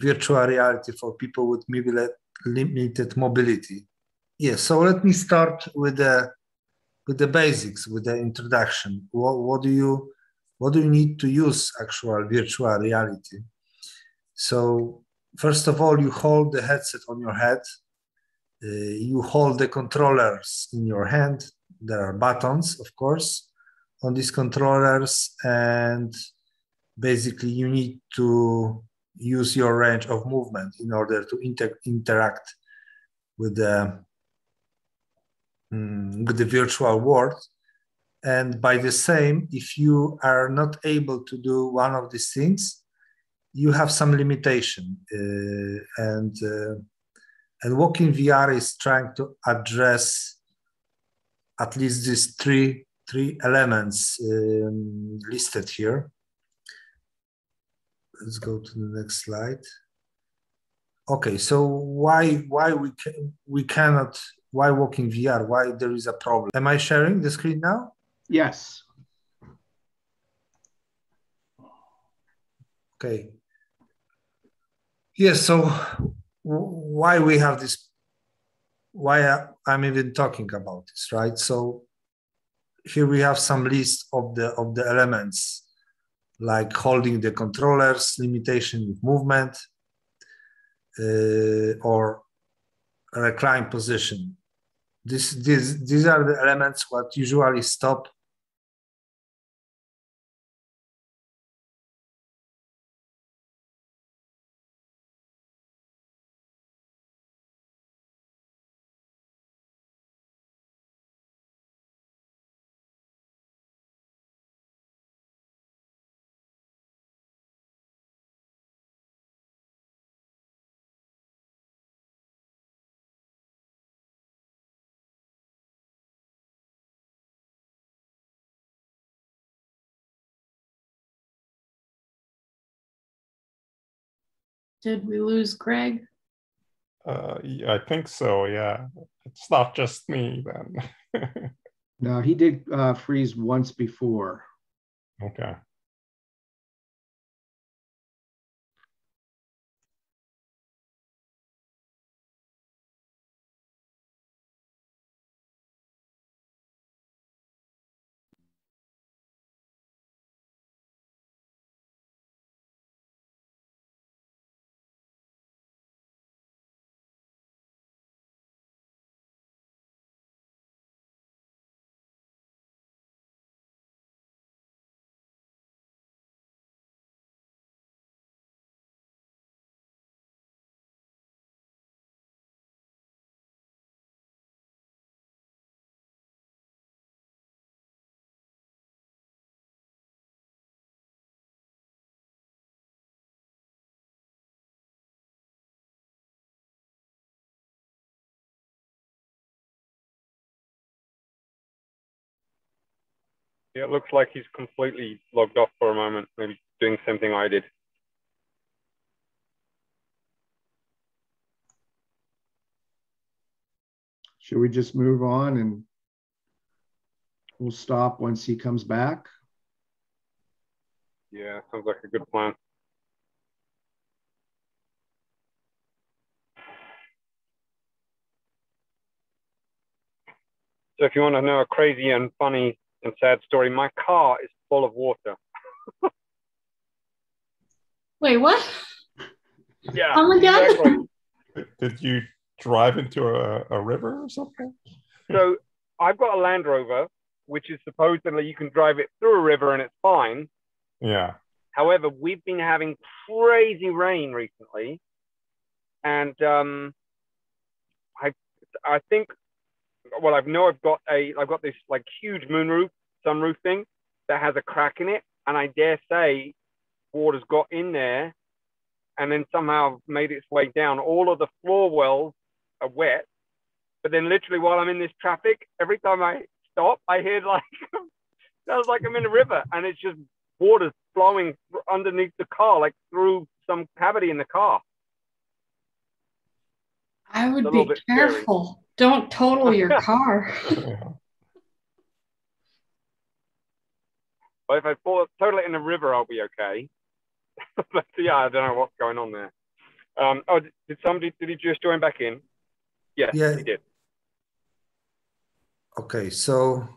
virtual reality for people with maybe limited mobility. Yes, so let me start with the basics, with the introduction. What do you need to use actual virtual reality? So first of all, you hold the headset on your head. You hold the controllers in your hand. There are buttons, of course, on these controllers, and basically you need to use your range of movement in order to interact with the virtual world. And by the same, if you are not able to do one of these things, you have some limitation. And WalkinVR is trying to address at least these three elements listed here. Let's go to the next slide. Okay, so why WalkinVR? Why there is a problem? Am I sharing the screen now? Yes. Okay. Yes. So why we have this? Why I'm even talking about this, right? So here we have some list of the elements, like holding the controllers, limitation with movement, or recline position. These are the elements what usually stop . Did we lose Greg? Yeah, I think so, yeah. It's not just me then. No, he did freeze once before. Okay. Yeah, it looks like he's completely logged off for a moment, maybe doing something I did. Should we just move on and we'll stop once he comes back? Yeah, sounds like a good plan. So if you want to know a crazy and funny and sad story, my car is full of water. Wait, what? Yeah. Oh my God. Exactly. Did you drive into a river or something? So I've got a Land Rover, which is supposedly you can drive it through a river and it's fine. Yeah. However, we've been having crazy rain recently. And I think, well, I've got this like huge moonroof, sunroof thing that has a crack in it, and I dare say water's got in there and then somehow made its way down. All of the floor wells are wet, but then literally while I'm in this traffic, every time I stop, I hear like sounds like I'm in a river, and it's just water flowing underneath the car, like through some cavity in the car. I would be careful. Scary. Don't total your car. Well, if I total it in a river, I'll be okay. But yeah, I don't know what's going on there. Oh, did he just join back in? Yes, yeah, he did. Okay, so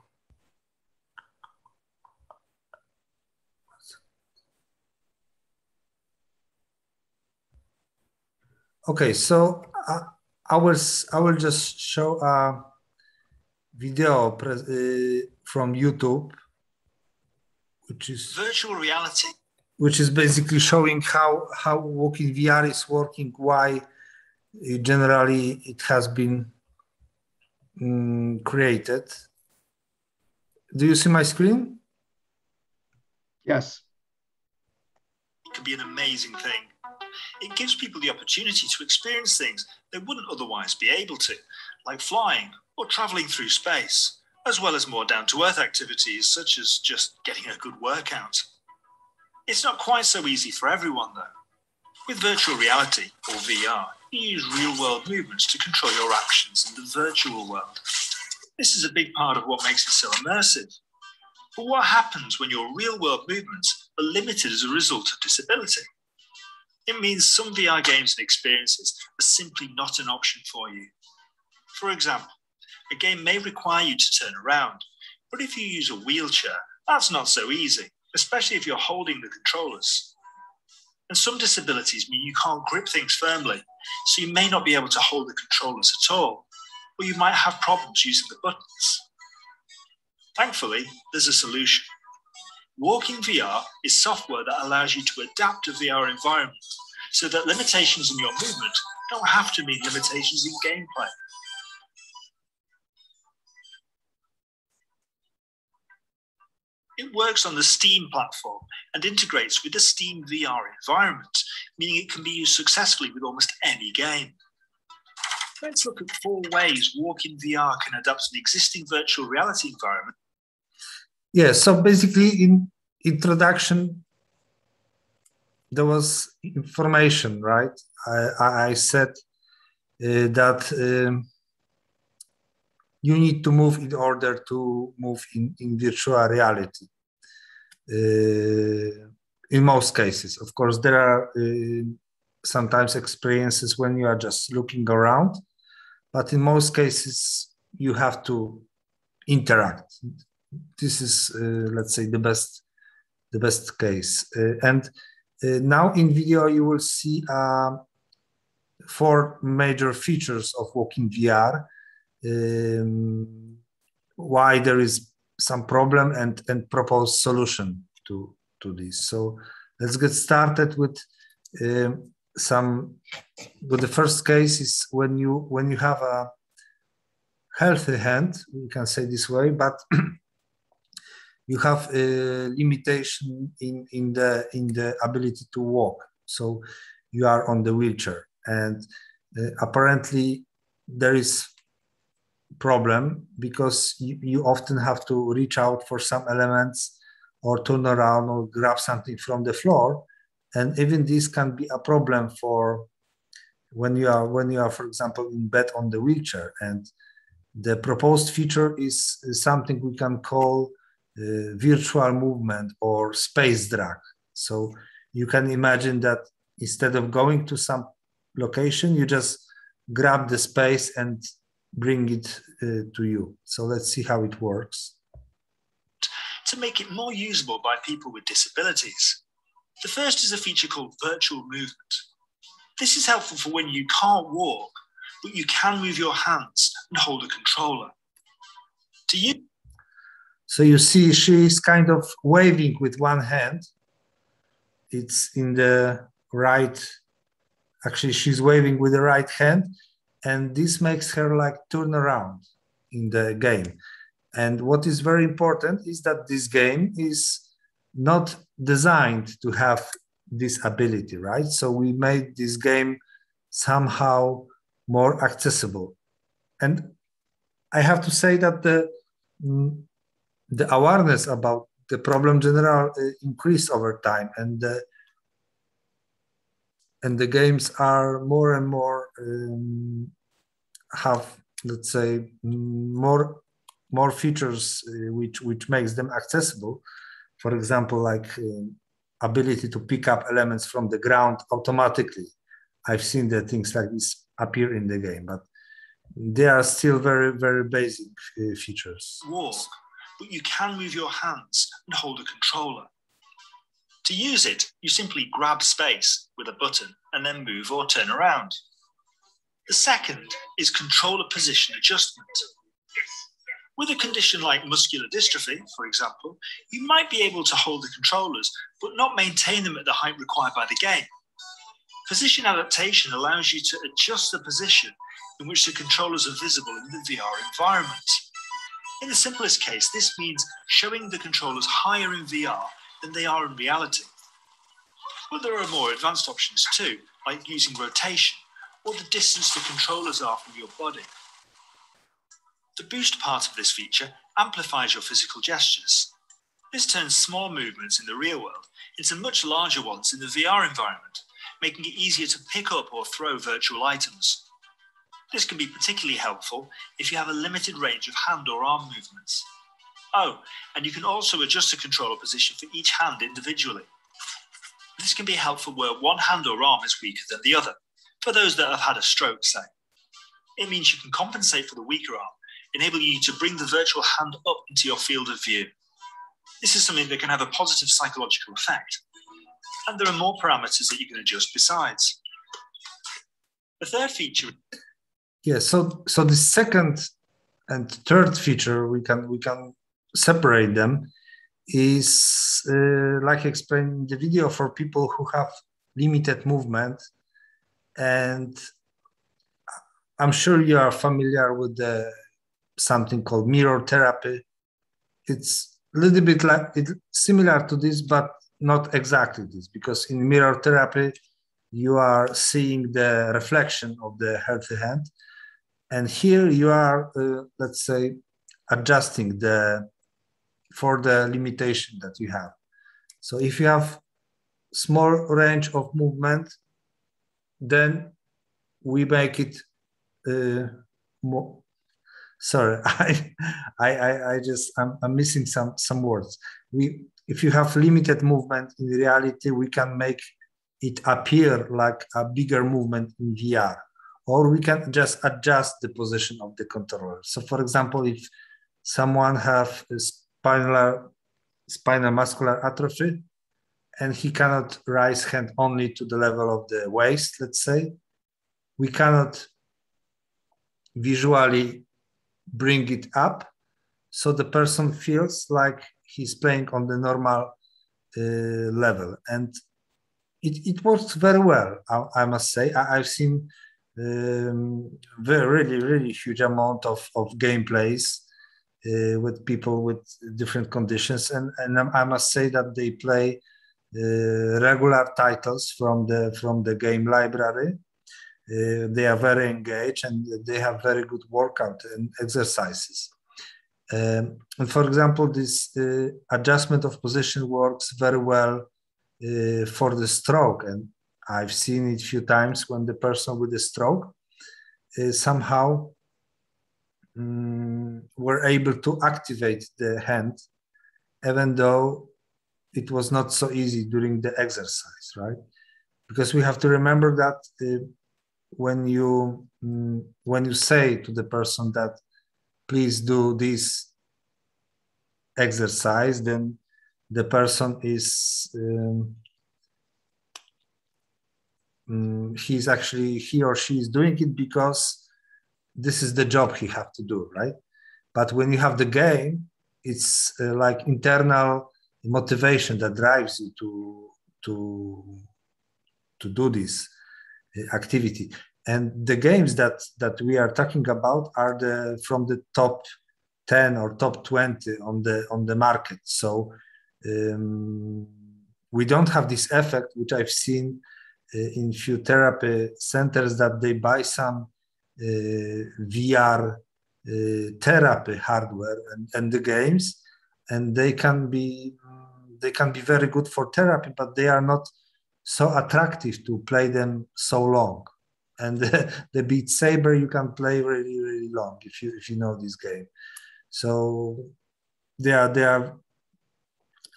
I will just show a video from YouTube, which is virtual reality, which is basically showing how WalkinVR is working, why generally it has been created. Do you see my screen? Yes. It could be an amazing thing. It gives people the opportunity to experience things they wouldn't otherwise be able to, like flying or traveling through space, as well as more down-to-earth activities such as just getting a good workout. It's not quite so easy for everyone, though. With virtual reality, or VR, you use real-world movements to control your actions in the virtual world. This is a big part of what makes it so immersive. But what happens when your real-world movements are limited as a result of disability? It means some VR games and experiences are simply not an option for you. For example, a game may require you to turn around, but if you use a wheelchair, that's not so easy, especially if you're holding the controllers. And some disabilities mean you can't grip things firmly, so you may not be able to hold the controllers at all, or you might have problems using the buttons. Thankfully, there's a solution. WalkinVR is software that allows you to adapt a VR environment so that limitations in your movement don't have to mean limitations in gameplay. It works on the Steam platform and integrates with the Steam VR environment, meaning it can be used successfully with almost any game. Let's look at 4 ways WalkinVR can adapt an existing virtual reality environment. Yeah, so basically in introduction, there was information, right? I said that you need to move in order to move in virtual reality. In most cases, of course, there are sometimes experiences when you are just looking around, but in most cases, you have to interact. This is, let's say, the best case. And now in video, you will see 4 major features of WalkinVR, why there is some problem and propose solution to this. So let's get started with the first case is when you have a healthy hand, we can say this way, but you have a limitation in the ability to walk. So you are on the wheelchair, and apparently there is problem because you often have to reach out for some elements or turn around or grab something from the floor. And even this can be a problem for when you are, for example, in bed on the wheelchair. And the proposed feature is something we can call virtual movement or space drag. So you can imagine that instead of going to some location, you just grab the space and bring it to you. So let's see how it works. To make it more usable by people with disabilities. The first is a feature called virtual movement. This is helpful for when you can't walk, but you can move your hands and hold a controller. So you see, she is kind of waving with one hand. It's in the right, actually she's waving with the right hand, and this makes her like turn around in the game. And what is very important is that this game is not designed to have this ability, right? So we made this game somehow more accessible. And I have to say that the awareness about the problem general increased over time, and the games are more and more have, let's say, more features which makes them accessible. For example, like ability to pick up elements from the ground automatically, I've seen that things like this appear in the game, but they are still very, very basic features. Walk, but you can move your hands and hold a controller. To use it, you simply grab space with a button and then move or turn around. The second is controller position adjustment. With a condition like muscular dystrophy, for example, you might be able to hold the controllers, but not maintain them at the height required by the game. Position adaptation allows you to adjust the position in which the controllers are visible in the VR environment. In the simplest case, this means showing the controllers higher in VR than they are in reality. But there are more advanced options too, like using rotation or the distance the controllers are from your body. The boost part of this feature amplifies your physical gestures. This turns small movements in the real world into much larger ones in the VR environment, making it easier to pick up or throw virtual items. This can be particularly helpful if you have a limited range of hand or arm movements. Oh, and you can also adjust the controller position for each hand individually. This can be helpful where one hand or arm is weaker than the other, for those that have had a stroke, say. It means you can compensate for the weaker arm, enabling you to bring the virtual hand up into your field of view. This is something that can have a positive psychological effect. And there are more parameters that you can adjust besides. The third feature. Yeah, so the second and third feature, we can separate them, is like explained in the video, for people who have limited movement. And I'm sure you are familiar with the something called mirror therapy. It's a little bit like similar to this, but not exactly this, because in mirror therapy, you are seeing the reflection of the healthy hand. And here you are, let's say, adjusting for the limitation that you have. So if you have small range of movement, then we make it more. Sorry, I'm missing some words. If you have limited movement in reality, we can make it appear like a bigger movement in VR, or we can just adjust the position of the controller. So for example, if someone have a spinal muscular atrophy and he cannot raise hand only to the level of the waist, let's say, we cannot visually bring it up, so the person feels like he's playing on the normal level, and it works very well. I must say, I've seen really huge amount of gameplays with people with different conditions, and I must say that they play regular titles from the game library. They are very engaged and they have very good workout and exercises. And for example, this adjustment of position works very well for the stroke. And I've seen it a few times when the person with the stroke somehow were able to activate the hand, even though it was not so easy during the exercise, right? Because we have to remember that when you say to the person that please do this exercise, then the person is he or she is doing it because this is the job he have to do, right? But when you have the game, it's like internal motivation that drives you to do this activity. And the games that we are talking about are from the top 10 or top 20 on the market. So we don't have this effect, which I've seen in few therapy centers, that they buy some VR therapy hardware and the games, and they can be very good for therapy, but they are not so attractive to play them so long. And the Beat Saber you can play really, really long if you know this game. So there are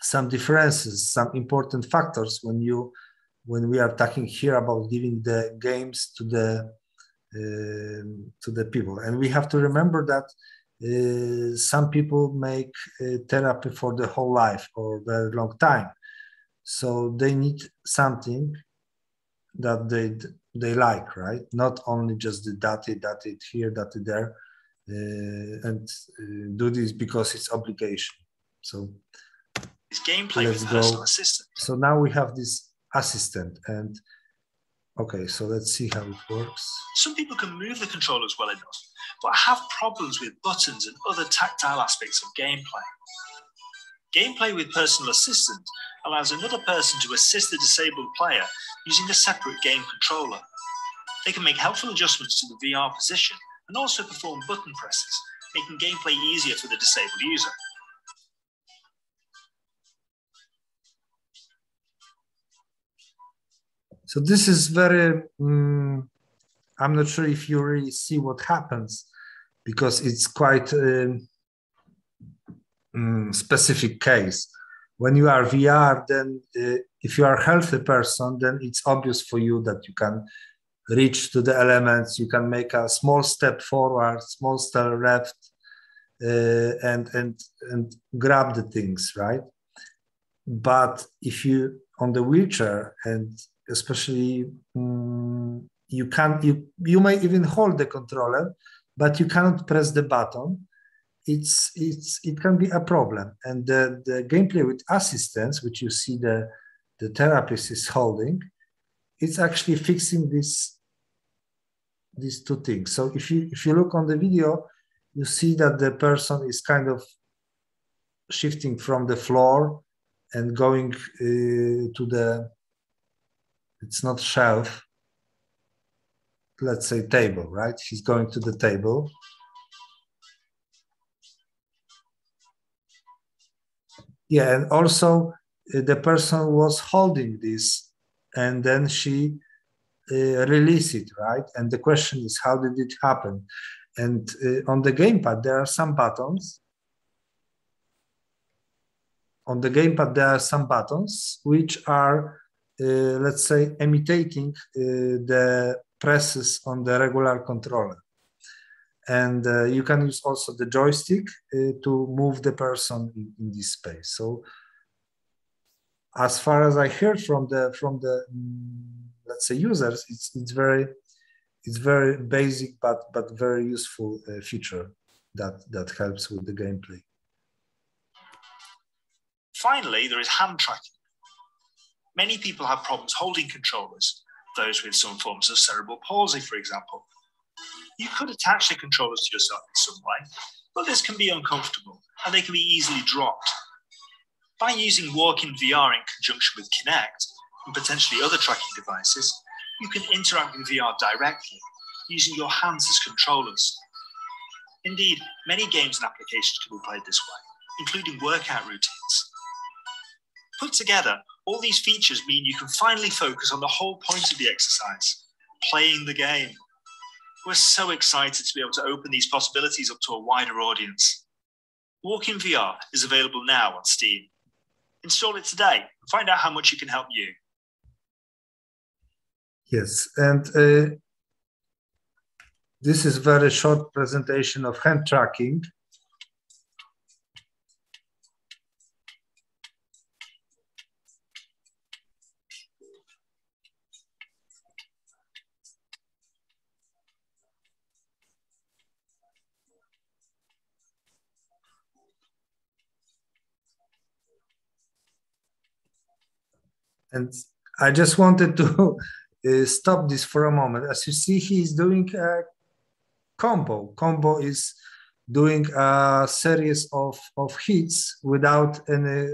some differences, some important factors when you when we are talking here about giving the games to the people. And we have to remember that some people make therapy for the whole life or very long time. So they need something that they like, right? Not only just the that it here, that it there, and do this because it's obligation. So it's gameplay with personal assistant. So now we have this assistant, and okay, so let's see how it works. Some people can move the controllers well enough, but have problems with buttons and other tactile aspects of gameplay. Gameplay with personal assistant allows another person to assist the disabled player using a separate game controller. They can make helpful adjustments to the VR position and also perform button presses, making gameplay easier for the disabled user. So this is very, I'm not sure if you really see what happens, because it's quite a specific case. When you are VR, then if you are a healthy person, then it's obvious for you that you can reach to the elements, you can make a small step forward, small step left, and grab the things, right? But if you on the wheelchair, and especially you can't, you may even hold the controller, but you cannot press the button. It can be a problem. And the gameplay with assistance, which you see the therapist is holding, it's actually fixing these two things. So if you look on the video, you see that the person is kind of shifting from the floor and going to the, it's not shelf, let's say table, right? He's going to the table. Yeah, and also the person was holding this, and then she released it, right? And the question is, how did it happen? And on the gamepad, there are some buttons. On the gamepad, there are some buttons which are, let's say, imitating the presses on the regular controller. And you can use also the joystick to move the person in this space. So as far as I heard from the let's say users, it's very basic but very useful feature that helps with the gameplay. Finally, there is hand tracking. Many people have problems holding controllers, those with some forms of cerebral palsy, for example. You could attach the controllers to yourself in some way, but this can be uncomfortable and they can be easily dropped. By using WalkinVR in conjunction with Kinect and potentially other tracking devices, you can interact with VR directly using your hands as controllers. Indeed, many games and applications can be played this way, including workout routines. Put together, all these features mean you can finally focus on the whole point of the exercise, playing the game. We're so excited to be able to open these possibilities up to a wider audience. WalkinVR is available now on Steam. Install it today and find out how much it can help you. Yes, and this is a very short presentation of hand tracking. And I just wanted to stop this for a moment. As you see, he is doing a combo. Combo is doing a series of hits without any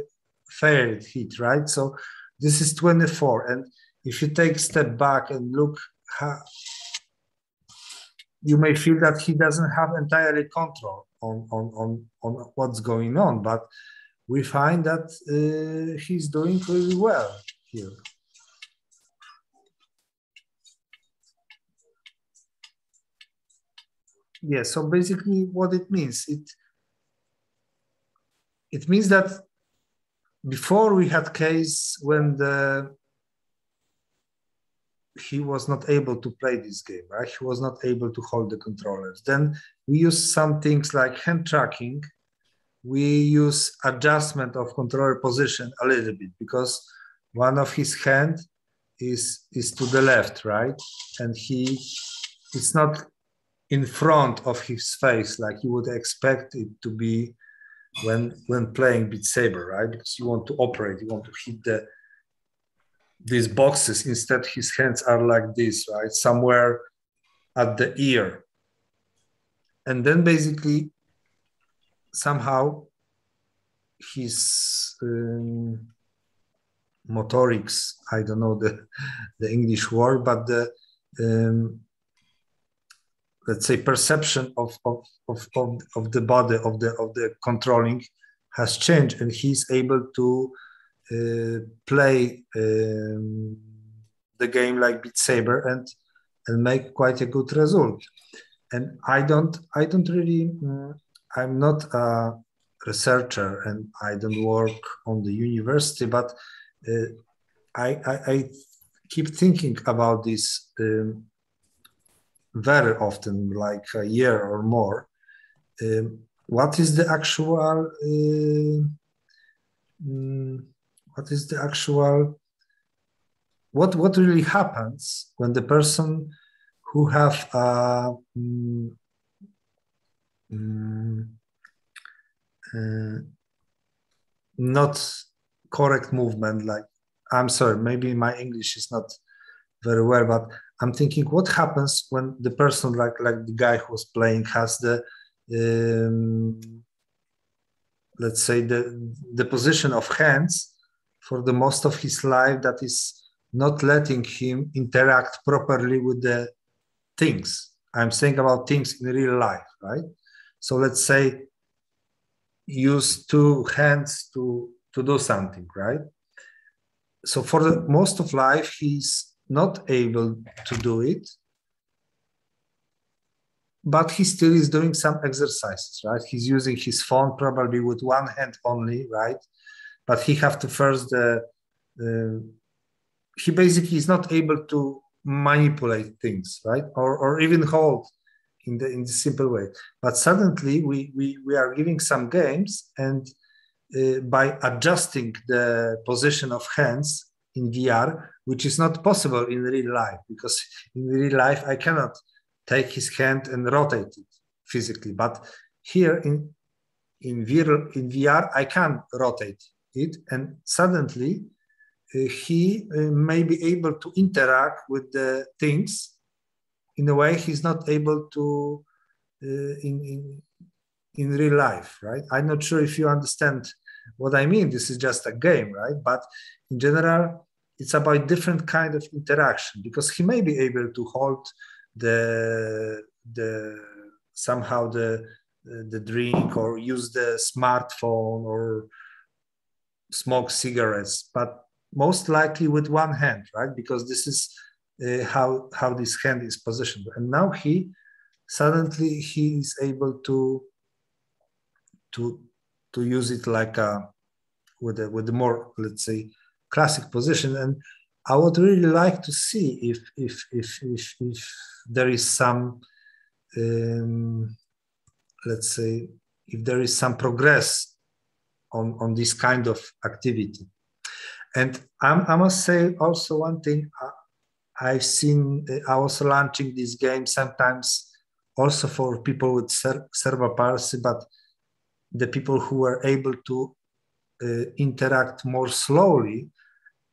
failed hit, right? So this is 24. And if you take a step back and look, you may feel that he doesn't have entirely control on what's going on, but we find that he's doing really well here. Yeah, so basically what it means, it means that before we had case when the he was not able to play this game, right? He was not able to hold the controllers. Then we use some things like hand tracking. We use adjustment of controller position a little bit because one of his hand is to the left, right? And it's not in front of his face like you would expect it to be when playing Beat Saber, right? Because you want to operate, you want to hit these boxes. Instead, his hands are like this, right? Somewhere at the ear. And then basically, somehow his motorics, I don't know the English word, but the, let's say, perception of the body, of the controlling has changed, and he's able to play the game like Beat Saber and make quite a good result. And I don't really. I'm not a researcher and I don't work on the university, but I keep thinking about this very often, like a year or more. What really happens when the person who have not correct movement, like, I'm sorry, maybe my English is not very well, but I'm thinking what happens when the person, like the guy who's playing, has the, let's say, the position of hands for the most of his life that is not letting him interact properly with the things. I'm saying about things in real life, right? So let's say use two hands to do something, right? So for the most of life, he's not able to do it, but he still is doing some exercises, right? He's using his phone probably with one hand only, right? But he have to first, he basically is not able to manipulate things, right? Or even hold in the simple way. But suddenly we are giving some games, and by adjusting the position of hands in VR, which is not possible in real life, because in real life I cannot take his hand and rotate it physically. But here in VR, I can rotate it, and suddenly he may be able to interact with the things in a way he's not able to in real life, right? I'm not sure if you understand what I mean. This is just a game, right? But in general, it's about different kind of interaction, because he may be able to hold the drink, or use the smartphone, or smoke cigarettes, but most likely with one hand, right? Because this is how this hand is positioned. And now he is able to use it like with a more, let's say, classic position. And I would really like to see if there is some, let's say, if there is some progress on this kind of activity. And I must say also one thing, I've seen, I was launching this game sometimes also for people with cerebral palsy, but the people who were able to interact more slowly,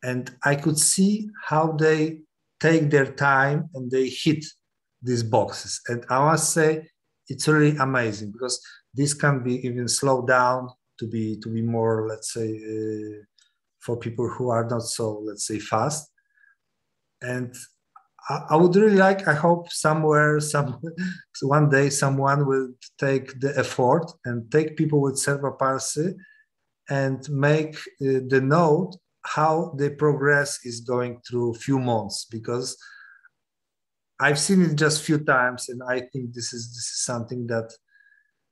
and I could see how they take their time and they hit these boxes. And I must say, it's really amazing, because this can be even slowed down to be more, let's say, for people who are not so, let's say, fast. And I would really like, I hope somewhere, one day someone will take the effort and take people with cerebral palsy and make the note how the progress is going through a few months, because I've seen it just a few times, and I think this is something that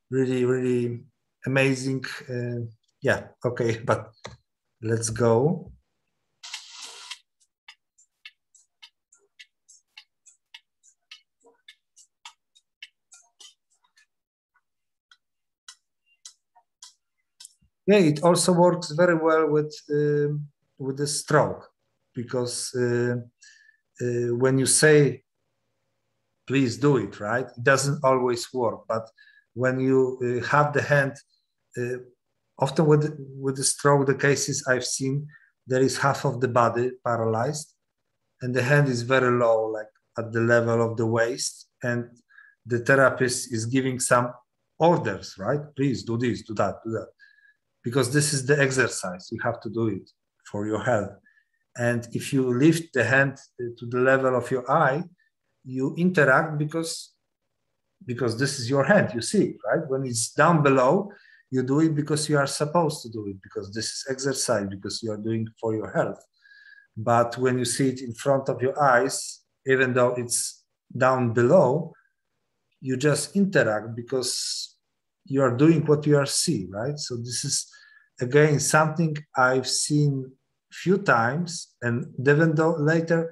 really, really amazing. Yeah, okay, but let's go. Yeah, it also works very well with the stroke, because when you say, please do it, right? It doesn't always work, but when you have the hand, often with the stroke, the cases I've seen, there is half of the body paralyzed and the hand is very low, like at the level of the waist, and the therapist is giving some orders, right? Please do this, do that, do that. Because this is the exercise, you have to do it for your health. And if you lift the hand to the level of your eye, you interact because this is your hand, you see it, right? When it's down below, you do it because you are supposed to do it, because this is exercise, because you are doing it for your health. But when you see it in front of your eyes, even though it's down below, you just interact because you are doing what you are seeing, right? So this is, again, something I've seen a few times, and even though later,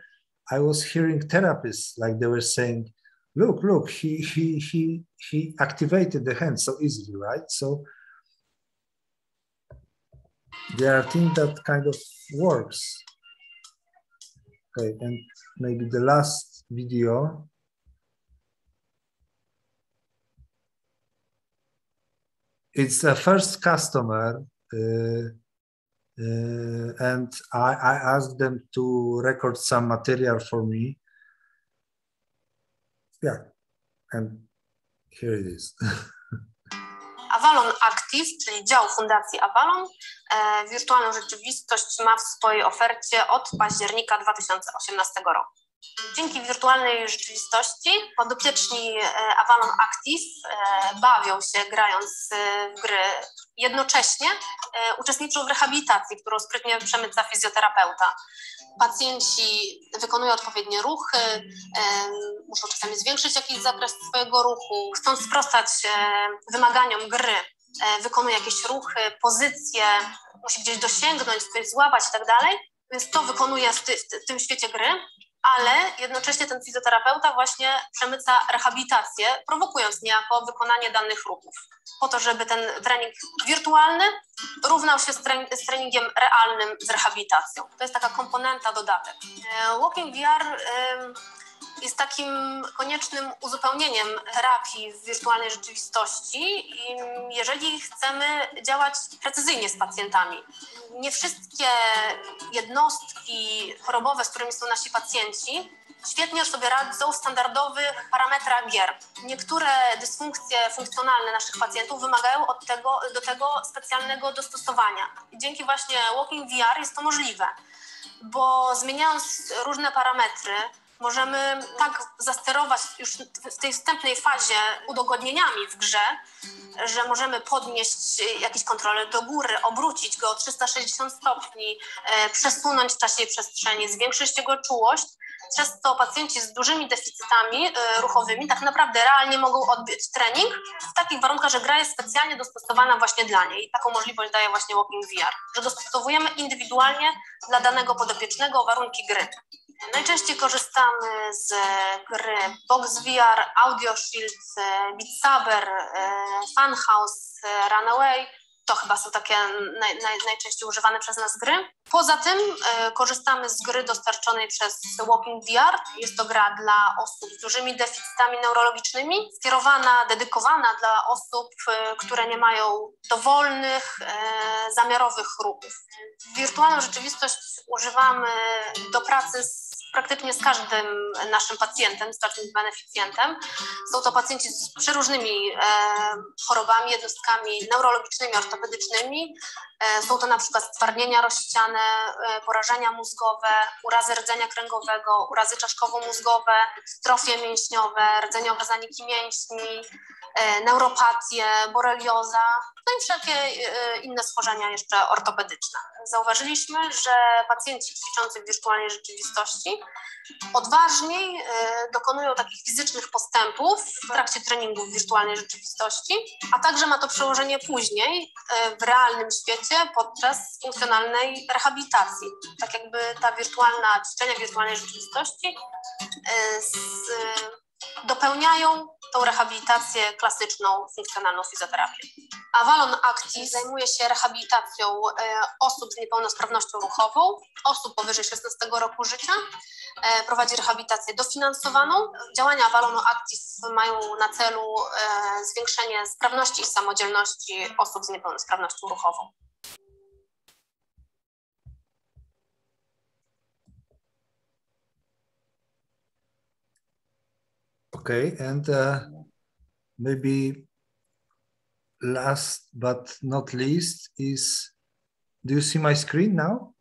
I was hearing therapists, like they were saying, look, look, he activated the hand so easily, right? So there are things that kind of works. Okay, and maybe the last video. It's a first customer. And I asked them to record some material for me. Yeah, and here it is. Avalon Aktiv, czyli dział Fundacji Avalon, wirtualną rzeczywistość ma w swojej ofercie od października 2018 roku. Dzięki wirtualnej rzeczywistości podopieczni Avalon Aktiv bawią się, grając w gry. Jednocześnie uczestniczą w rehabilitacji, którą sprytnie przemyca fizjoterapeuta. Pacjenci wykonują odpowiednie ruchy, muszą czasami zwiększyć jakiś zakres swojego ruchu, chcąc sprostać wymaganiom gry. Wykonuje jakieś ruchy, pozycje, musi gdzieś dosięgnąć, coś złapać i tak dalej, więc to wykonuje w tym świecie gry. Ale jednocześnie ten fizjoterapeuta właśnie przemyca rehabilitację, prowokując niejako wykonanie danych ruchów. Po to, żeby ten trening wirtualny równał się z treningiem realnym, z rehabilitacją. To jest taka komponenta, dodatek. Walking VR jest takim koniecznym uzupełnieniem terapii w wirtualnej rzeczywistości, jeżeli chcemy działać precyzyjnie z pacjentami. Nie wszystkie jednostki chorobowe, z którymi są nasi pacjenci, świetnie sobie radzą w standardowych parametrach gier. Niektóre dysfunkcje funkcjonalne naszych pacjentów wymagają do tego specjalnego dostosowania. Dzięki właśnie Walking VR jest to możliwe, bo zmieniając różne parametry, możemy tak zasterować już w tej wstępnej fazie udogodnieniami w grze, że możemy podnieść jakiś kontroler do góry, obrócić go o 360 stopni, przesunąć w czasie i przestrzeni, zwiększyć jego czułość, przez to pacjenci z dużymi deficytami ruchowymi tak naprawdę realnie mogą odbyć trening w takich warunkach, że gra jest specjalnie dostosowana właśnie dla niej. Taką możliwość daje właśnie Walking VR, że dostosowujemy indywidualnie dla danego podopiecznego warunki gry. Najczęściej korzystamy z gry Box VR, Audio Shield, Beat Saber, Funhouse, Runaway. To chyba są takie najczęściej używane przez nas gry. Poza tym korzystamy z gry dostarczonej przez Walking VR. Jest to gra dla osób z dużymi deficytami neurologicznymi, skierowana, dedykowana dla osób, które nie mają dowolnych, zamiarowych ruchów. Wirtualną rzeczywistość używamy do pracy praktycznie z każdym naszym pacjentem, z każdym beneficjentem. Są to pacjenci z przeróżnymi chorobami, jednostkami neurologicznymi, ortopedycznymi. Są to na przykład stwardnienia rozsiane, porażenia mózgowe, urazy rdzenia kręgowego, urazy czaszkowo-mózgowe, strofie mięśniowe, rdzeniowe zaniki mięśni, neuropatie, borelioza, no i wszelkie inne schorzenia jeszcze ortopedyczne. Zauważyliśmy, że pacjenci ćwiczący w wirtualnej rzeczywistości odważniej dokonują takich fizycznych postępów w trakcie treningów w wirtualnej rzeczywistości, a także ma to przełożenie później w realnym świecie podczas funkcjonalnej rehabilitacji. Tak jakby ta wirtualna ćwiczenia wirtualnej rzeczywistości dopełniają tą rehabilitację klasyczną, funkcjonalną fizjoterapię. Avalon Aktiv zajmuje się rehabilitacją osób z niepełnosprawnością ruchową, osób powyżej 16 roku życia, prowadzi rehabilitację dofinansowaną. Działania Avalonu Aktiv mają na celu zwiększenie sprawności i samodzielności osób z niepełnosprawnością ruchową. Okay, and maybe last but not least is, do you see my screen now?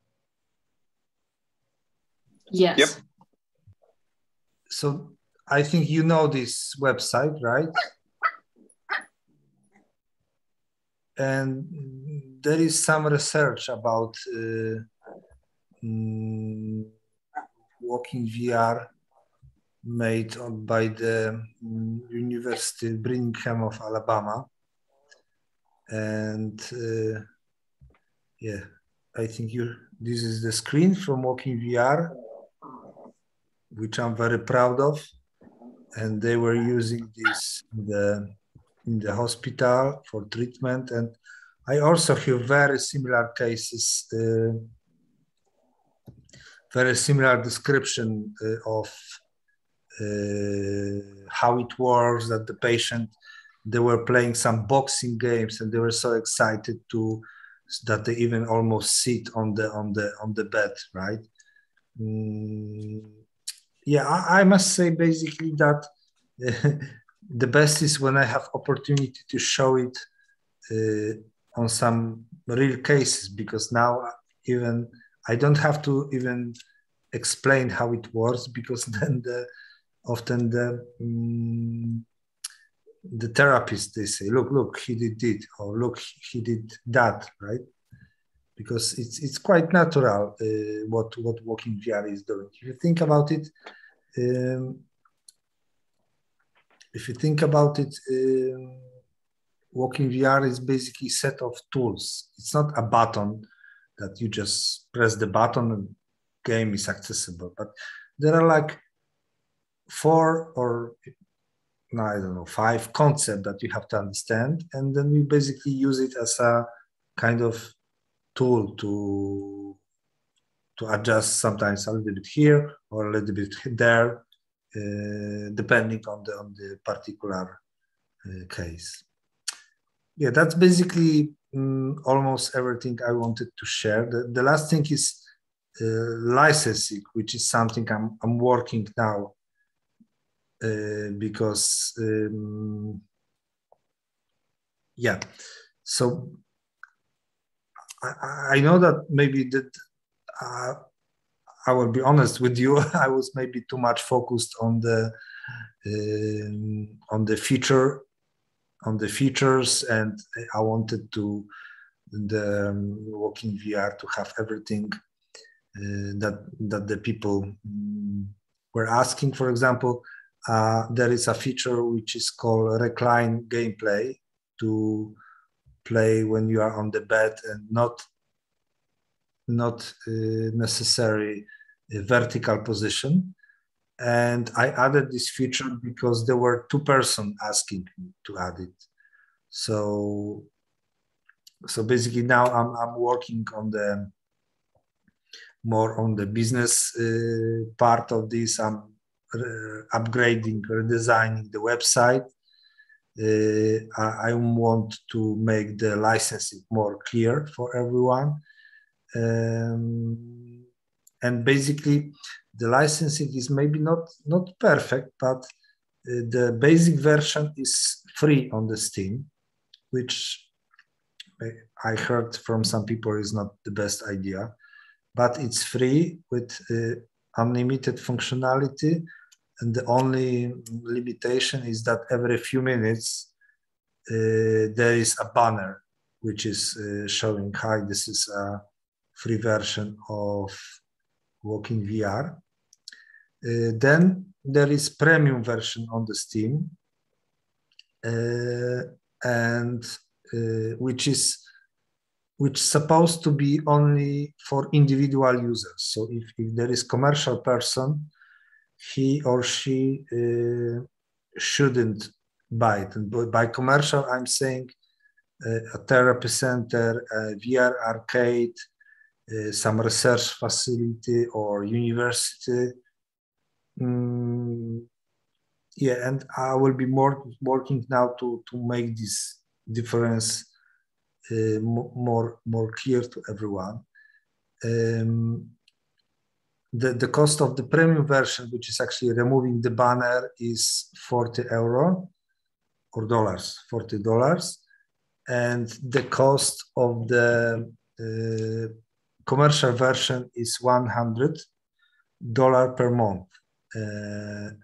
Yes. Yep. So I think you know this website, right? And there is some research about WalkinVR made by the University of Birmingham of Alabama. And yeah, I think this is the screen from WalkinVR, which I'm very proud of. And they were using this in the hospital for treatment. And I also hear very similar cases, very similar description of how it works, that the patient, they were playing some boxing games and they were so excited that they even almost sit on the bed, right? Yeah, I must say basically that the best is when I have opportunity to show it on some real cases, because now even I don't have to even explain how it works, because then often the therapist, they say, look, he did it, or look, he did that, right? Because it's quite natural what WalkinVR is doing. If you think about it, WalkinVR is basically a set of tools. It's not a button that you just press the button and game is accessible, but there are like 4 or no, I don't know, 5 concepts that you have to understand, and then you basically use it as a kind of tool to adjust sometimes a little bit here or a little bit there, depending on the particular case. Yeah, that's basically almost everything I wanted to share. The last thing is licensing, which is something I'm working now. Because, yeah, so I know that maybe that I will be honest with you, I was maybe too much focused on the features, and I wanted the WalkinVR to have everything that the people were asking. For example, there is a feature which is called recline gameplay, to play when you are on the bed and not necessary vertical position. And I added this feature because there were 2 persons asking me to add it. So basically now I'm working more on the business part of this. I'm upgrading, redesigning the website. I want to make the licensing more clear for everyone. And basically, the licensing is maybe not perfect, but the basic version is free on the Steam, which I heard from some people is not the best idea, but it's free with unlimited functionality. And the only limitation is that every few minutes there is a banner which is showing, hi, this is a free version of WalkinVR. Then there is premium version on the Steam, which is supposed to be only for individual users. So if there is commercial person, he or she shouldn't buy it. And by commercial, I'm saying a therapy center, a VR arcade, some research facility or university. Yeah, and I will be more working now to make this difference more clear to everyone. The cost of the premium version, which is actually removing the banner, is €40 or dollars, $40. And the cost of the commercial version is $100 per month.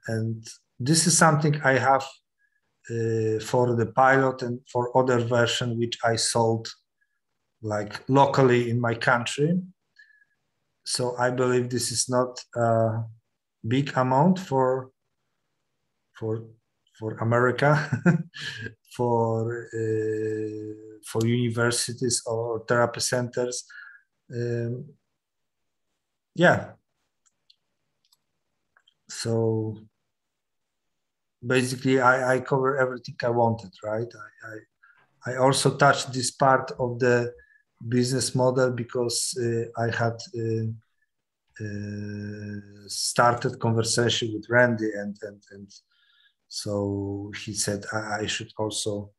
And this is something I have for the pilot and for other version, which I sold like locally in my country. So I believe this is not a big amount for America, for universities or therapy centers. Yeah. So basically, I cover everything I wanted, right? I also touched this part of the business model because I had started conversation with Randy, and so he said I should also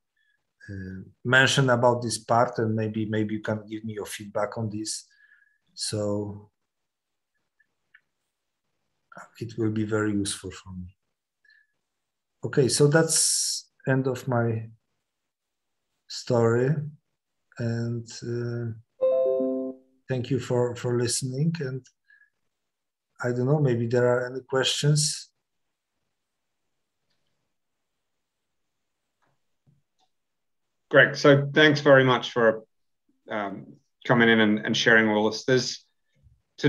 mention about this part, and maybe you can give me your feedback on this. So it will be very useful for me. Okay, so that's end of my story. And thank you for listening. And I don't know, maybe there are any questions. Greg, so thanks very much for coming in and sharing all this. There's, to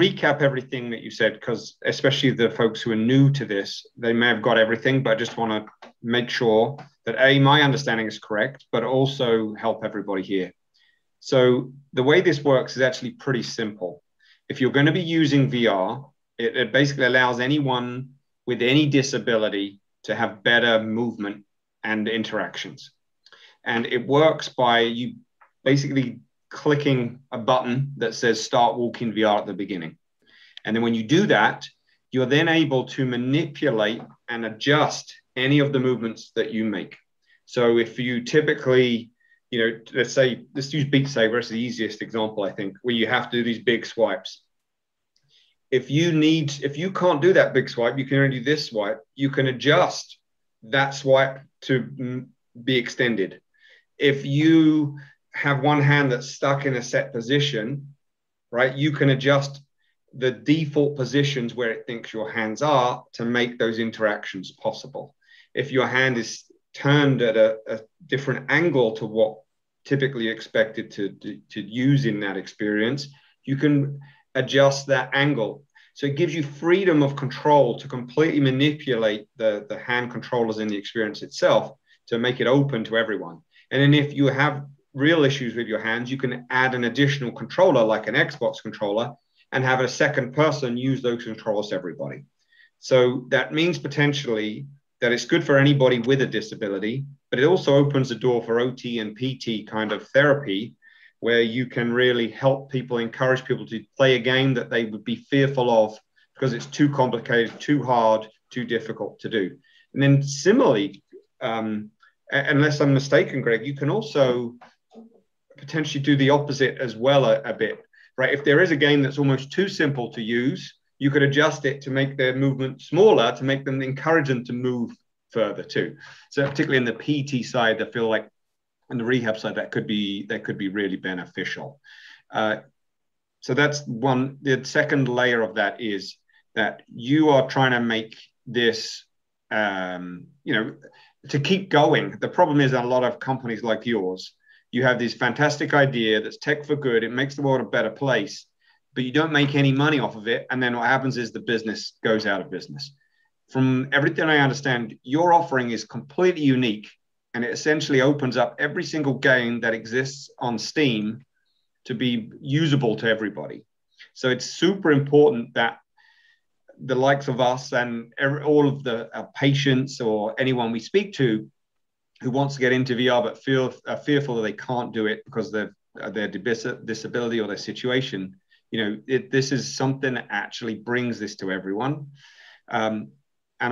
recap everything that you said, because especially the folks who are new to this, they may have got everything, but I just want to make sure that A, my understanding is correct, but also help everybody here. So the way this works is actually pretty simple. If you're going to be using VR, it basically allows anyone with any disability to have better movement and interactions. And it works by you basically clicking a button that says Start Walking VR at the beginning. And then when you do that, you're then able to manipulate and adjust any of the movements that you make. So if you typically, you know, let's use Beat Saber as the easiest example, I think, where you have to do these big swipes. If you can't do that big swipe, you can only do this swipe. You can adjust that swipe to be extended. If you have one hand that's stuck in a set position, right, you can adjust the default positions where it thinks your hands are to make those interactions possible. If your hand is turned at a different angle to what typically expected to use in that experience, you can adjust that angle. So it gives you freedom of control to completely manipulate the hand controllers in the experience itself to make it open to everyone. And then if you have real issues with your hands, you can add an additional controller like an Xbox controller and have a second person use those controls to everybody. So that means potentially that it's good for anybody with a disability, but it also opens the door for OT and PT kind of therapy where you can really help people, encourage people to play a game that they would be fearful of because it's too complicated, too hard, too difficult to do. And then similarly, unless I'm mistaken, Greg, you can also potentially do the opposite as well a bit, right? If there is a game that's almost too simple to use, you could adjust it to make their movement smaller, to make them, encourage them to move further too. So particularly in the PT side, I feel like, and the rehab side, that could be really beneficial. So that's one. The second layer of that is that you are trying to make this, you know, to keep going. The problem is that a lot of companies like yours, you have this fantastic idea that's tech for good. It makes the world a better place, but you don't make any money off of it. And then what happens is the business goes out of business. From everything I understand, your offering is completely unique, and it essentially opens up every single game that exists on Steam to be usable to everybody. So it's super important that the likes of us and all of our patients or anyone we speak to who wants to get into VR but are fearful that they can't do it because of their disability or their situation. You know, this is something that actually brings this to everyone. And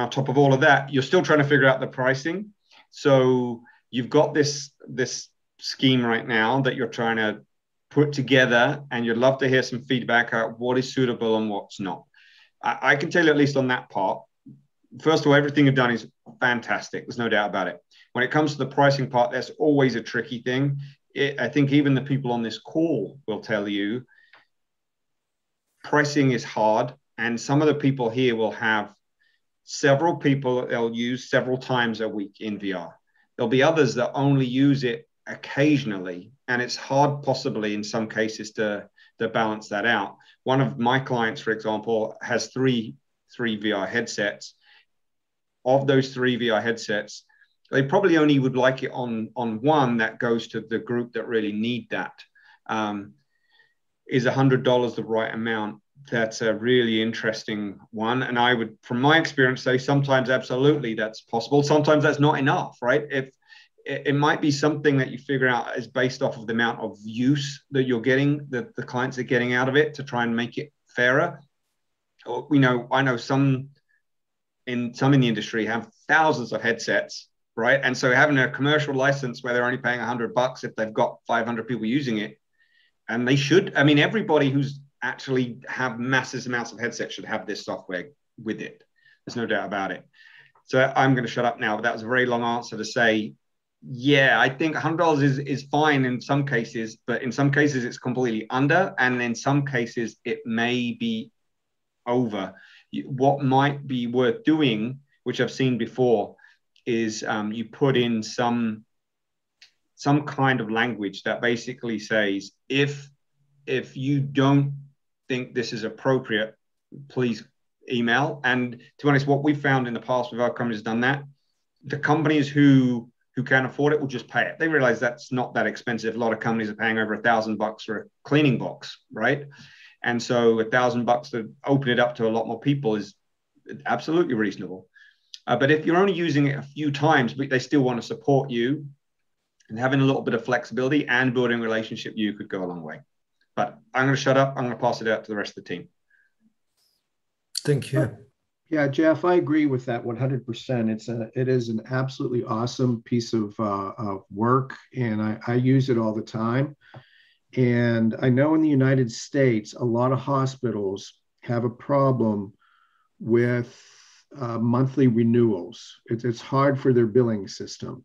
on top of all of that, you're still trying to figure out the pricing. So you've got this scheme right now that you're trying to put together, and you'd love to hear some feedback on what is suitable and what's not. I can tell you, at least on that part, first of all, everything you've done is fantastic. There's no doubt about it. When it comes to the pricing part, that's always a tricky thing. I think even the people on this call will tell you pricing is hard. And some of the people here will have several people they'll use several times a week in VR. There'll be others that only use it occasionally. And it's hard, possibly in some cases, to balance that out. One of my clients, for example, has three VR headsets. Of those three VR headsets, they probably only would like it on one that goes to the group that really need that. Is $100 the right amount? That's a really interesting one. And I would, from my experience, say sometimes absolutely that's possible. Sometimes that's not enough, right? It might be something that you figure out is based off of the amount of use that you're getting, that the clients are getting out of it, to try and make it fairer. You know, I know some in the industry have thousands of headsets, right? And so having a commercial license where they're only paying $100 if they've got 500 people using it, and they should, I mean, everybody who's actually have massive amounts of headsets should have this software with it. There's no doubt about it. So I'm going to shut up now, but that was a very long answer to say, yeah, I think $100 is fine in some cases, but in some cases it's completely under, and in some cases it may be over. What might be worth doing, which I've seen before, is you put in some kind of language that basically says, if you don't think this is appropriate, please email. And to be honest, what we've found in the past with our companies done that, the companies who can afford it will just pay it. They realize that's not that expensive. A lot of companies are paying over $1,000 for a cleaning box, right? And so $1,000 to open it up to a lot more people is absolutely reasonable. But if you're only using it a few times, but they still want to support you, and having a little bit of flexibility and building a relationship, you could go a long way. But I'm going to shut up. I'm going to pass it out to the rest of the team. Thank you. Yeah, Jeff, I agree with that 100%. It is an absolutely awesome piece of work, and I use it all the time. And I know in the United States, a lot of hospitals have a problem with monthly renewals. It's hard for their billing system.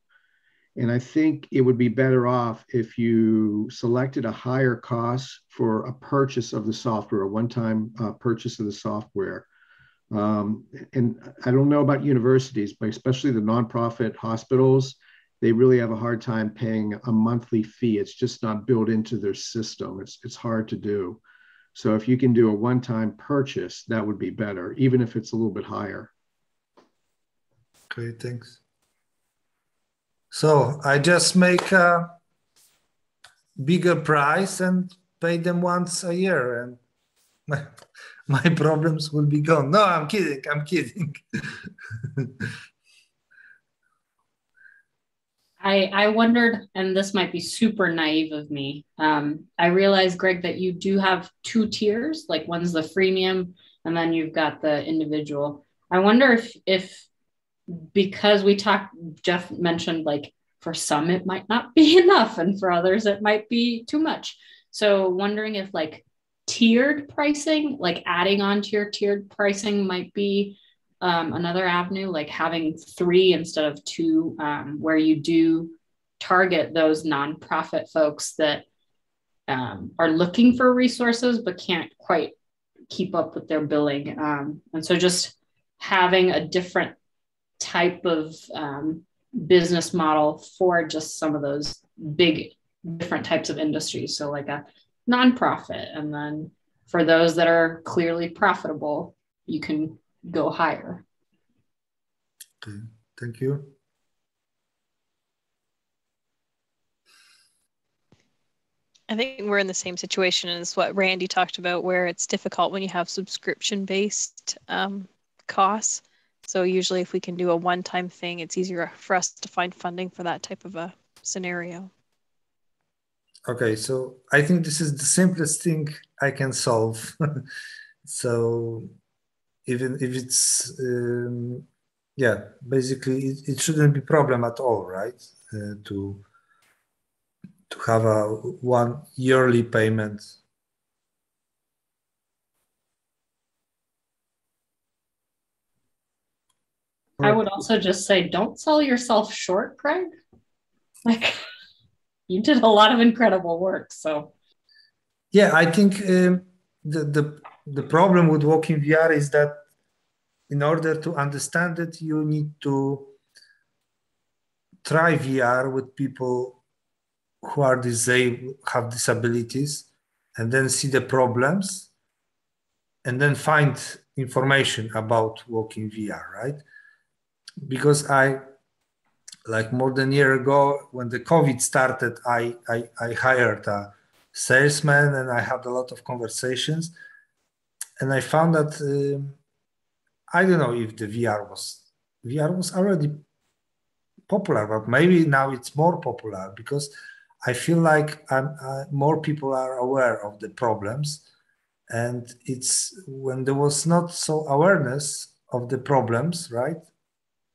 And I think it would be better off if you selected a higher cost for a purchase of the software, a one-time purchase of the software. And I don't know about universities, but especially the nonprofit hospitals, they really have a hard time paying a monthly fee. It's just not built into their system. It's hard to do. So if you can do a one-time purchase, that would be better, even if it's a little bit higher. Great, thanks. So I just make a bigger price and pay them once a year, and my problems will be gone. No, I'm kidding. I'm kidding. I wondered, and this might be super naive of me. I realized, Greg, that you do have two tiers, like one's the freemium and then you've got the individual. I wonder if because we talked, Jeff mentioned, like for some, it might not be enough and for others, it might be too much. So wondering if like tiered pricing, like adding on to your tiered pricing might be another avenue, like having three instead of two, where you do target those nonprofit folks that are looking for resources but can't quite keep up with their billing. And so just having a different type of business model for just some of those big different types of industries. So like a nonprofit, and then for those that are clearly profitable, you can go higher. Okay, thank you. I think we're in the same situation as what Randy talked about, where it's difficult when you have subscription-based costs. So usually if we can do a one-time thing, it's easier for us to find funding for that type of a scenario. Okay, so I think this is the simplest thing I can solve. So even if it's, yeah, basically it shouldn't be a problem at all, right? To have a one yearly payment. I would also just say, don't sell yourself short, Craig. Like, you did a lot of incredible work, so. Yeah, I think the problem with WalkinVR is that in order to understand it, you need to try VR with people who are disabled, have disabilities, and then see the problems, and then find information about WalkinVR, right? Because I, like more than a year ago, when the COVID started, I hired a salesman and I had a lot of conversations. And I found that, I don't know if the VR was already popular, but maybe now it's more popular because I feel like more people are aware of the problems. And it's when there was not so awareness of the problems, right?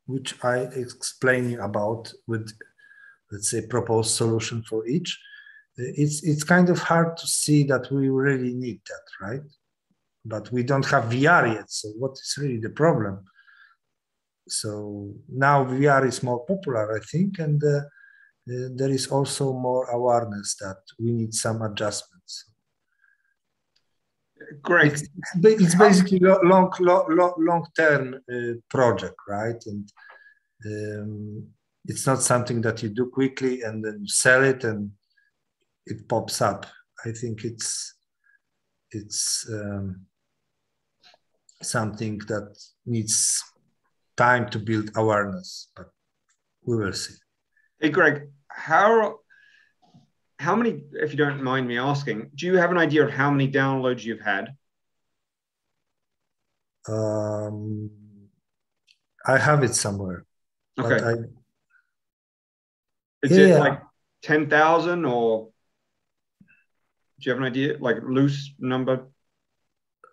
Which I explain about with, let's say, proposed solution for each. It's kind of hard to see that we really need that, right? But we don't have VR yet, so what is really the problem? So now VR is more popular, I think, and there is also more awareness that we need some adjustments. Great. It's basically long-term project, right? And it's not something that you do quickly and then sell it and it pops up. I think it's something that needs time to build awareness, but we will see. Hey, Greg, how many, if you don't mind me asking, do you have an idea of how many downloads you've had? I have it somewhere. Okay. Is it like 10,000 or do you have an idea, like loose number?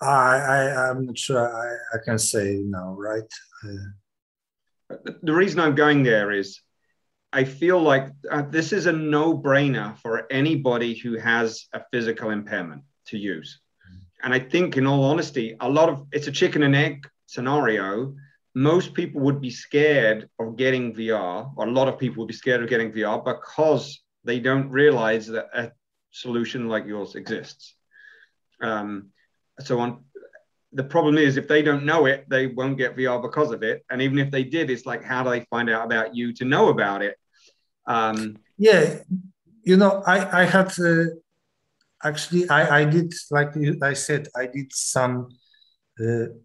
I'm not sure I can say now, right? The reason I'm going there is I feel like this is a no-brainer for anybody who has a physical impairment to use. And I think, in all honesty, it's a chicken and egg scenario. Most people would be scared of getting VR, or a lot of people would be scared of getting VR because they don't realize that a solution like yours exists. The problem is, if they don't know it, they won't get VR because of it. And even if they did, it's like, how do they find out about you to know about it? Yeah, you know, I had actually, I did, like I said, I did some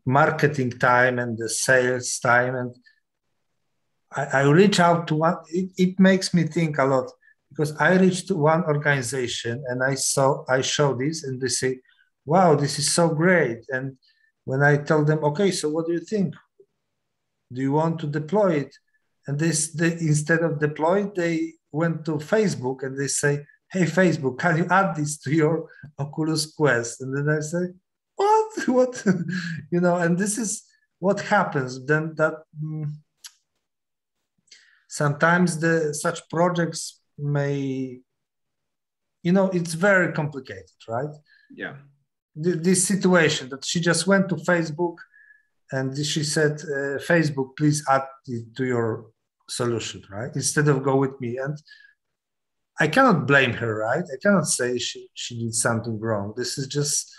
marketing time and the sales time, and I reach out to one. It makes me think a lot because I reached one organization and I show this, and they say, "Wow, this is so great!" And when I tell them, "Okay, so what do you think? Do you want to deploy it?" And they instead of deploy it, they went to Facebook and they say, "Hey, Facebook, can you add this to your Oculus Quest?" And then I say, "What? What?" You know. And this is what happens. Then that sometimes such projects may, you know, it's very complicated, right? Yeah. This situation that she just went to Facebook and she said, "Facebook, please add it to your solution," right? Instead of go with me. And I cannot blame her, right? I cannot say she did something wrong. This is just...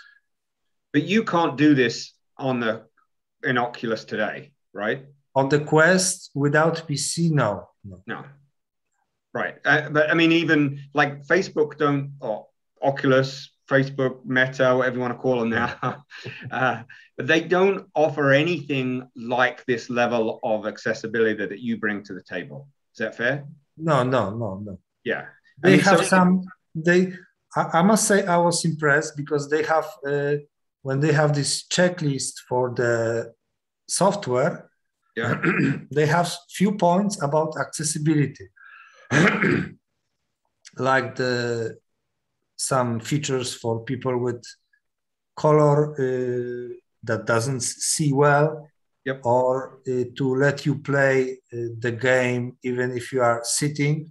But you can't do this on in Oculus today, right? On the Quest without PC, no. No. Right. But I mean, even like Facebook don't, or Oculus... Facebook, Meta, whatever you want to call them now, but they don't offer anything like this level of accessibility that you bring to the table. Is that fair? No. Yeah. They have some. They I must say I was impressed because they have, when they have this checklist for the software, yeah. They have few points about accessibility, like the some features for people with color that doesn't see well, yep. Or to let you play the game even if you are sitting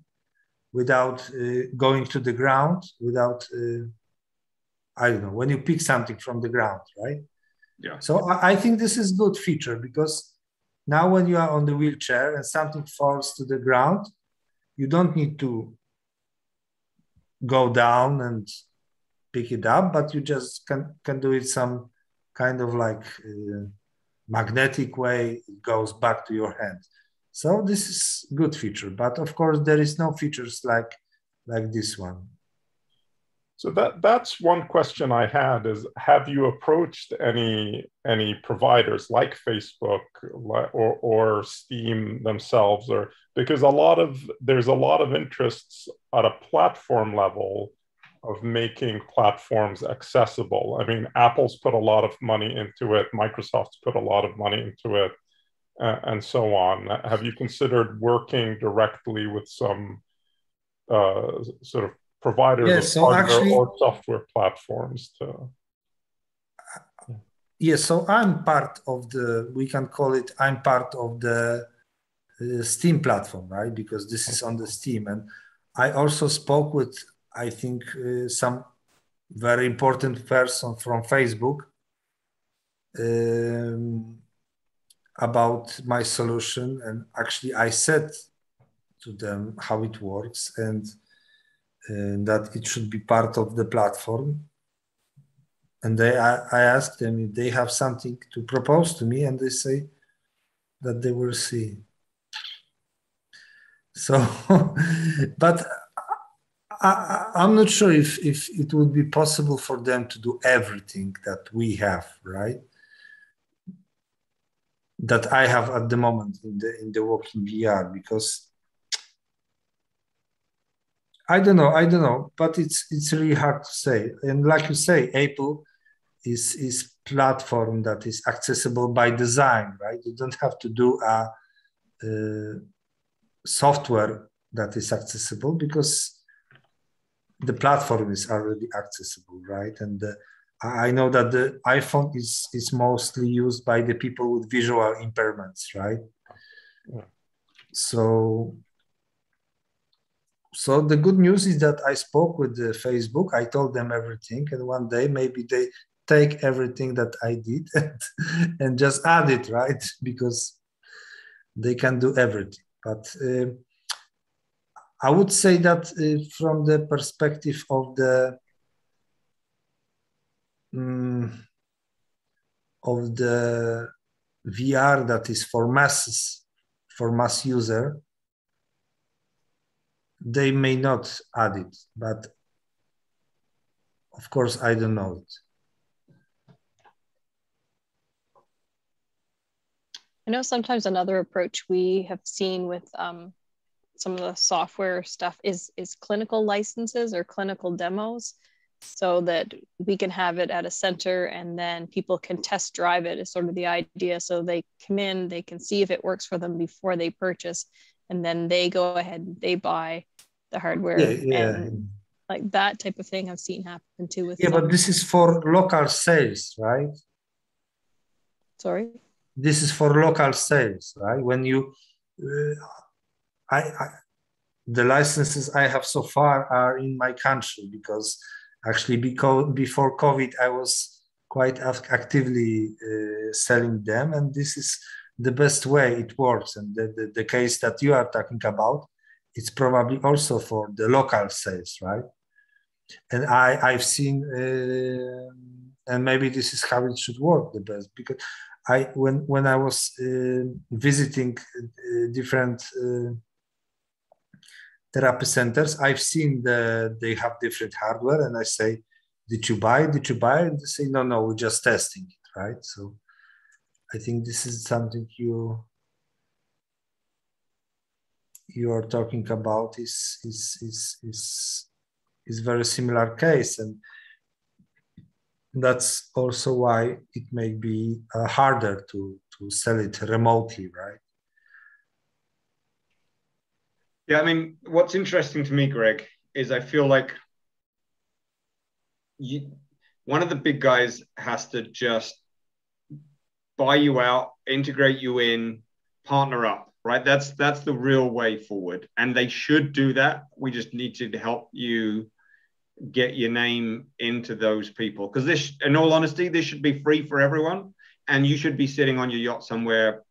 without going to the ground, without, I don't know, when you pick something from the ground, right? Yeah. So I think this is good feature because now when you are on the wheelchair and something falls to the ground, you don't need to go down and pick it up, but you just can do it some kind of like magnetic way. It goes back to your hand. So this is good feature, but of course there is no features like this one. So that's one question I had is, have you approached any providers like Facebook or Steam themselves? Or because there's a lot of interests at a platform level of making platforms accessible. I mean, Apple's put a lot of money into it. Microsoft's put a lot of money into it and so on. Have you considered working directly with some sort of providers of hardware or software platforms to... Yes, so I'm part of the, we can call it, I'm part of the Steam platform, right? Because this is on the Steam. And I also spoke with, I think, some very important person from Facebook about my solution. And actually I said to them how it works and that it should be part of the platform. And I asked them if they have something to propose to me, and they say that they will see. So, but I'm not sure if it would be possible for them to do everything that we have, right? That I have at the moment in the WalkinVR, because I don't know, but it's really hard to say. And like you say, Apple is platform that is accessible by design, right? You don't have to do a software that is accessible because the platform is already accessible, right? And I know that the iPhone is mostly used by the people with visual impairments, right? Yeah. So the good news is that I spoke with Facebook. I told them everything, and one day maybe they take everything that I did and just add it, right? Because they can do everything. But I would say that from the perspective of the VR that is for mass user, they may not add it, but of course, I don't know it. I know sometimes another approach we have seen with some of the software stuff is clinical licenses or clinical demos, so that we can have it at a center and then people can test drive it is sort of the idea. So they come in, they can see if it works for them before they purchase, and then they go ahead and they buy the hardware, and like that type of thing I've seen happen too with them. But this is for local sales, right? Sorry? This is for local sales, right? When you, the licenses I have so far are in my country because actually before COVID, I was quite actively selling them, and this is the best way it works. And the case that you are talking about, it's probably also for the local sales, right? And I've seen, and maybe this is how it should work the best, because when I was visiting different therapy centers, I've seen they have different hardware, and I say, did you buy? And they say, no, we're just testing it, right? So I think this is something you are talking about is is very similar case, and that's also why it may be harder to sell it remotely, right? Yeah, I mean, what's interesting to me, Greg, is I feel like one of the big guys has to just buy you out, integrate you in, partner up, right? That's the real way forward. And they should do that. We just need to help you get your name into those people. Because this, in all honesty, this should be free for everyone. And you should be sitting on your yacht somewhere,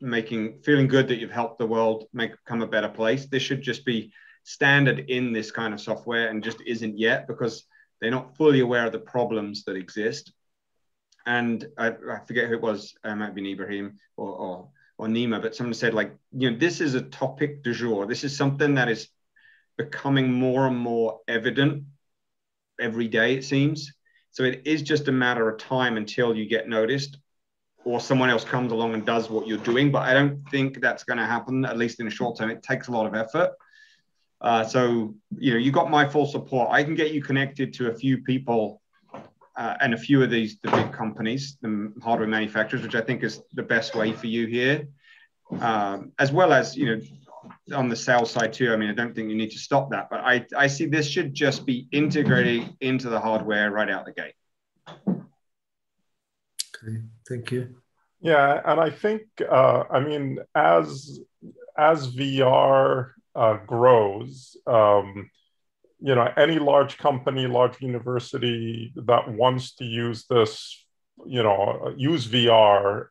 feeling good that you've helped the world become a better place. This should just be standard in this kind of software, and just isn't yet because they're not fully aware of the problems that exist. And I forget who it was, it might be Ibrahim or Nima, but someone said, like, you know, this is a topic du jour. This is something that is becoming more and more evident every day, it seems. So it is just a matter of time until you get noticed or someone else comes along and does what you're doing. But I don't think that's going to happen, at least in the short term. It takes a lot of effort. So, you know, you got my full support. I can get you connected to a few people and a few of the big companies, the hardware manufacturers, which I think is the best way for you here, as well as, you know, on the sales side too. I mean, I don't think you need to stop that, but I see this should just be integrated into the hardware right out the gate. Okay, thank you. Yeah, and I think, I mean, as VR grows, you know, any large company, large university that wants to use this, you know, use VR,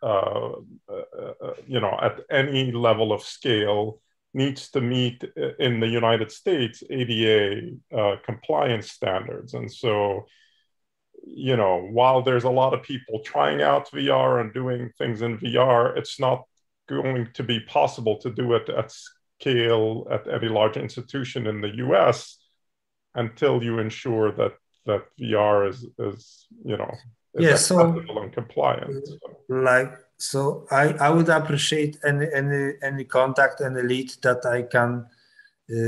you know, at any level of scale, needs to meet in the United States ADA compliance standards. And so, you know, while there's a lot of people trying out VR and doing things in VR, it's not going to be possible to do it at scale at any large institution in the US until you ensure that VR is, you know, is, yeah, accessible and compliant. Like, so I would appreciate any contact, any lead that I can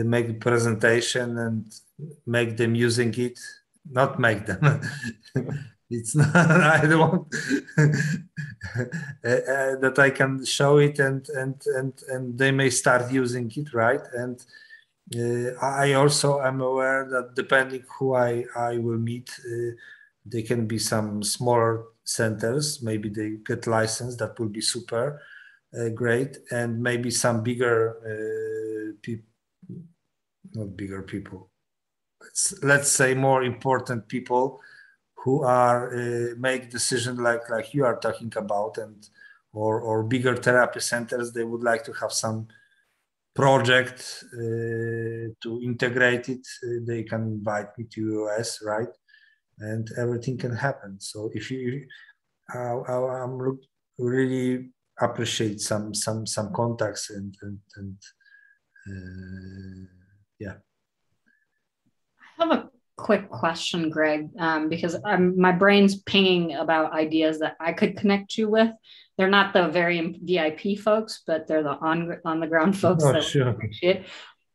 make a presentation and make them using it. Not make them. It's not. I don't want that I can show it and they may start using it, right? And I also am aware that depending who I will meet, there can be some smaller centers. Maybe they get licensed. That will be super great. And maybe some bigger people, not bigger people, let's say more important people who are make decision like you are talking about, and or bigger therapy centers. They would like to have some project to integrate it. They can invite me to US, right? And everything can happen. So if you, I'm really appreciate some contacts and yeah. I have a quick question, Greg, because my brain's pinging about ideas that I could connect you with. They're not the very VIP folks, but they're the on the ground folks. Oh, that sure. Appreciate.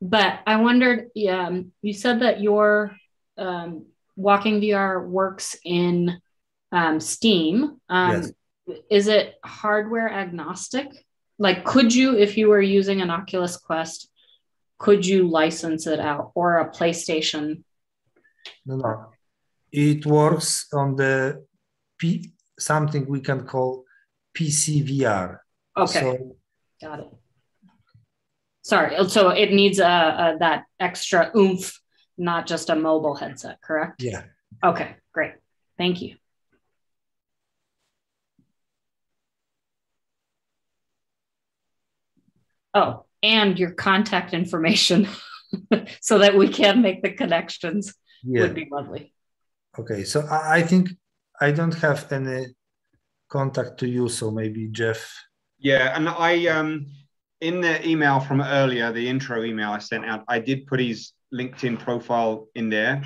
But I wondered, you said that your WalkinVR works in Steam. Yes. Is it hardware agnostic? Like, could you, if you were using an Oculus Quest, could you license it out, or a PlayStation? No. It works on the something we can call PC VR. Okay, so, got it. Sorry, so it needs that extra oomph, not just a mobile headset, correct? Yeah. Okay, great. Thank you. Oh, and your contact information so that we can make the connections. Yeah. Would be lovely. Okay, so I think I don't have any contact to you, so maybe Jeff. Yeah, and I in the email from earlier, the intro email I sent out, I did put his LinkedIn profile in there,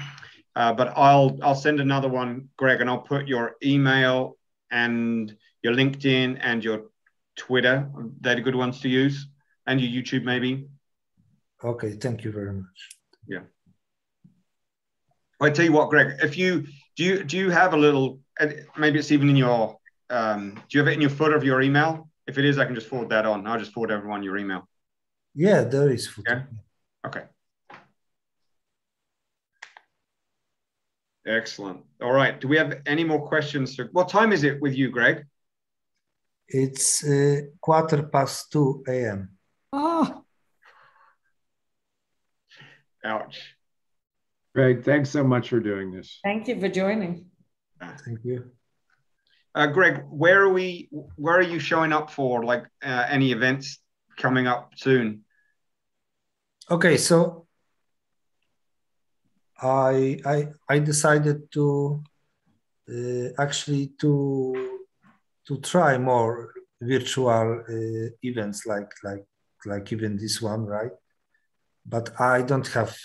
but I'll send another one, Greg, and I'll put your email and your LinkedIn and your Twitter. They're good ones to use, and your YouTube maybe. Okay, thank you very much. Yeah. Well, I tell you what, Greg, if you do you have a little, maybe it's even in your, do you have it in your footer of your email? If it is, I can just forward that on. I'll just forward everyone your email. Yeah, there is. Footer. Yeah? Okay. Excellent. All right. Do we have any more questions? What time is it with you, Greg? It's 2:15 a.m. Oh. Ouch. Greg, thanks so much for doing this. Thank you for joining. Thank you. Greg, where are you showing up for, like, any events coming up soon? Okay, so I decided to actually to try more virtual events like even this one, right? But I don't have,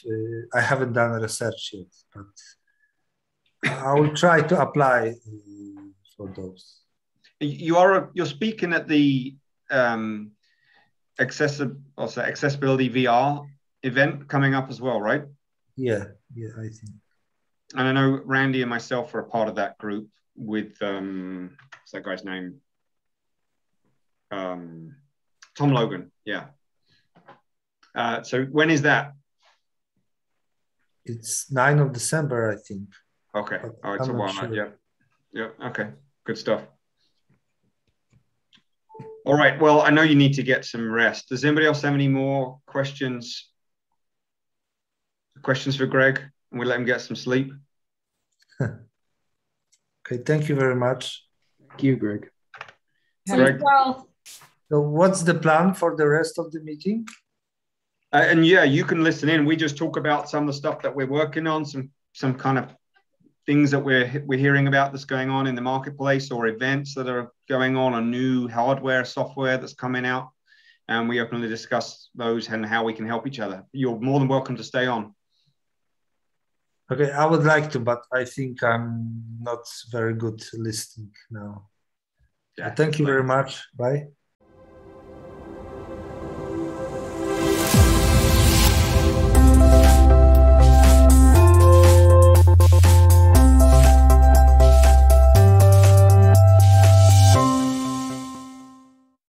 I haven't done research yet, but I will try to apply for those. You're speaking at the accessibility VR event coming up as well, right? Yeah, yeah, I think. And I know Randy and myself were a part of that group with, what's that guy's name? Tom Logan, yeah. So when is that? It's 9 December, I think. Okay. But oh, it's a while sure. Yeah. Yeah. Okay. Good stuff. All right. Well, I know you need to get some rest. Does anybody else have any more questions? Questions for Greg, and we let him get some sleep. Okay. Thank you very much. Thank you, Greg. Greg. So, what's the plan for the rest of the meeting? And yeah, you can listen in. We just talk about some of the stuff that we're working on, some kind of things that we're hearing about that's going on in the marketplace, or events that are going on new hardware, software that's coming out. And we openly discuss those and how we can help each other. You're more than welcome to stay on. Okay, I would like to, but I think I'm not very good listening now. Yeah, thank you very much. Bye.